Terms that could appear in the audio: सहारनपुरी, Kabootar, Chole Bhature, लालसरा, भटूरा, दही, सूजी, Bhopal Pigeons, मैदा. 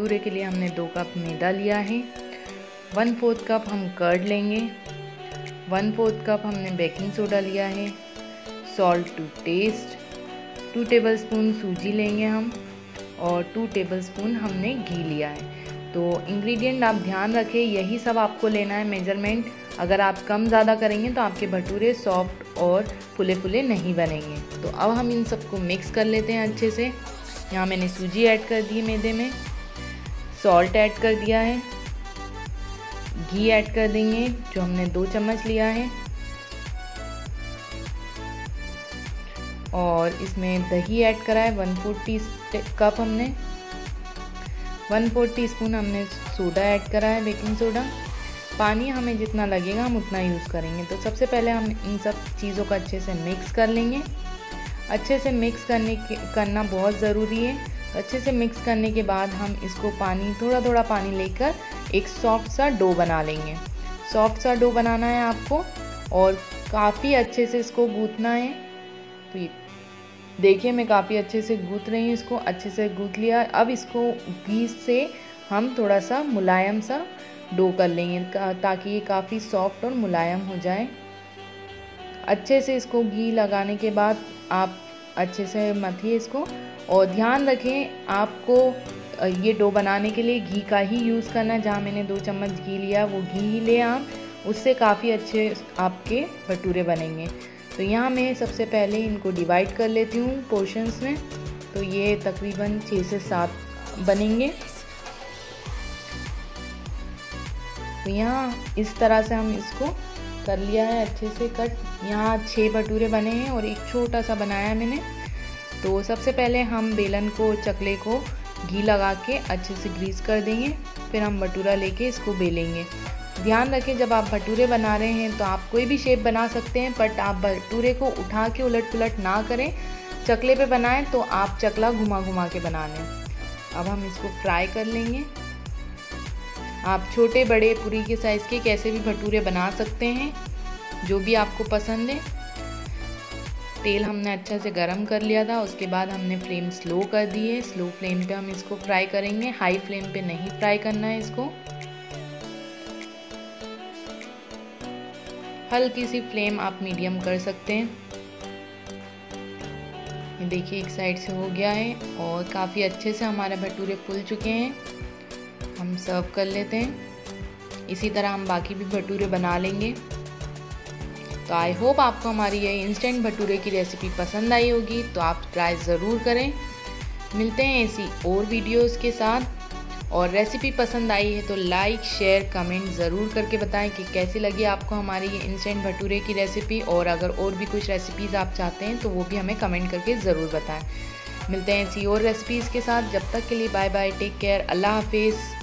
भटूरे के लिए हमने 2 कप मैदा लिया है, 1/4 कप हम कर्ड लेंगे, 1/4 कप हमने बेकिंग सोडा लिया है, सॉल्ट टू टेस्ट, 2 टेबलस्पून सूजी लेंगे हम और 2 टेबलस्पून हमने घी लिया है। तो इंग्रेडिएंट आप ध्यान रखें, यही सब आपको लेना है मेजरमेंट। अगर आप कम ज़्यादा करेंगे तो आपके भटूरे सॉफ्ट और फुले फुले नहीं बनेंगे। तो अब हम इन सबको मिक्स कर लेते हैं अच्छे से। यहाँ मैंने सूजी ऐड कर दी मैदे में, सॉल्ट ऐड कर दिया है, घी ऐड कर देंगे जो हमने 2 चम्मच लिया है, और इसमें दही ऐड करा है 1/4 कप हमने, 1/4 टीस्पून हमने सोडा ऐड करा है, बेकिंग सोडा। पानी हमें जितना लगेगा हम उतना यूज़ करेंगे। तो सबसे पहले हम इन सब चीज़ों को अच्छे से मिक्स कर लेंगे। अच्छे से मिक्स करना बहुत ज़रूरी है। अच्छे से मिक्स करने के बाद हम इसको पानी थोड़ा थोड़ा पानी लेकर एक सॉफ्ट सा डो बना लेंगे। सॉफ्ट सा डो बनाना है आपको और काफ़ी अच्छे से इसको गूँथना है। तो ये देखिए मैं काफ़ी अच्छे से गूँथ रही हूँ, इसको अच्छे से गूँथ लिया। अब इसको घी से हम थोड़ा सा मुलायम सा डो कर लेंगे ताकि ये काफ़ी सॉफ्ट और मुलायम हो जाए। अच्छे से इसको घी लगाने के बाद आप अच्छे से मथिए इसको, और ध्यान रखें आपको ये डो बनाने के लिए घी का ही यूज़ करना है। जहाँ मैंने 2 चम्मच घी लिया वो घी ही ले आप, उससे काफ़ी अच्छे आपके भटूरे बनेंगे। तो यहाँ मैं सबसे पहले इनको डिवाइड कर लेती हूँ पोर्शंस में। तो ये तकरीबन 6 से 7 बनेंगे। तो यहाँ इस तरह से हम इसको कर लिया है अच्छे से कट। यहाँ 6 भटूरे बने हैं और एक छोटा सा बनाया मैंने। तो सबसे पहले हम बेलन को, चकले को घी लगा के अच्छे से ग्रीस कर देंगे, फिर हम भटूरा लेके इसको बेलेंगे। ध्यान रखें जब आप भटूरे बना रहे हैं तो आप कोई भी शेप बना सकते हैं, बट आप भटूरे को उठा के उलट पुलट ना करें। चकले पे बनाएं तो आप चकला घुमा घुमा के बना लें। अब हम इसको फ्राई कर लेंगे। आप छोटे बड़े पूरी के साइज़ के कैसे भी भटूरे बना सकते हैं, जो भी आपको पसंद है। तेल हमने अच्छा से गरम कर लिया था, उसके बाद हमने फ्लेम स्लो कर दी है। स्लो फ्लेम पे हम इसको फ्राई करेंगे, हाई फ्लेम पे नहीं फ्राई करना है इसको। हल्की सी फ्लेम आप मीडियम कर सकते हैं। देखिए एक साइड से हो गया है और काफ़ी अच्छे से हमारे भटूरे फूल चुके हैं। हम सर्व कर लेते हैं। इसी तरह हम बाकी भी भटूरे बना लेंगे। तो आई होप आपको हमारी ये इंस्टेंट भटूरे की रेसिपी पसंद आई होगी। तो आप ट्राई ज़रूर करें। मिलते हैं ऐसी और वीडियोस के साथ। और रेसिपी पसंद आई है तो लाइक, शेयर, कमेंट ज़रूर करके बताएं कि कैसी लगी आपको हमारी ये इंस्टेंट भटूरे की रेसिपी। और अगर और भी कुछ रेसिपीज़ आप चाहते हैं तो वो भी हमें कमेंट करके ज़रूर बताएँ। मिलते हैं ऐसी और रेसिपीज़ के साथ। जब तक के लिए बाय बाय, टेक केयर, अल्लाह हाफिज़।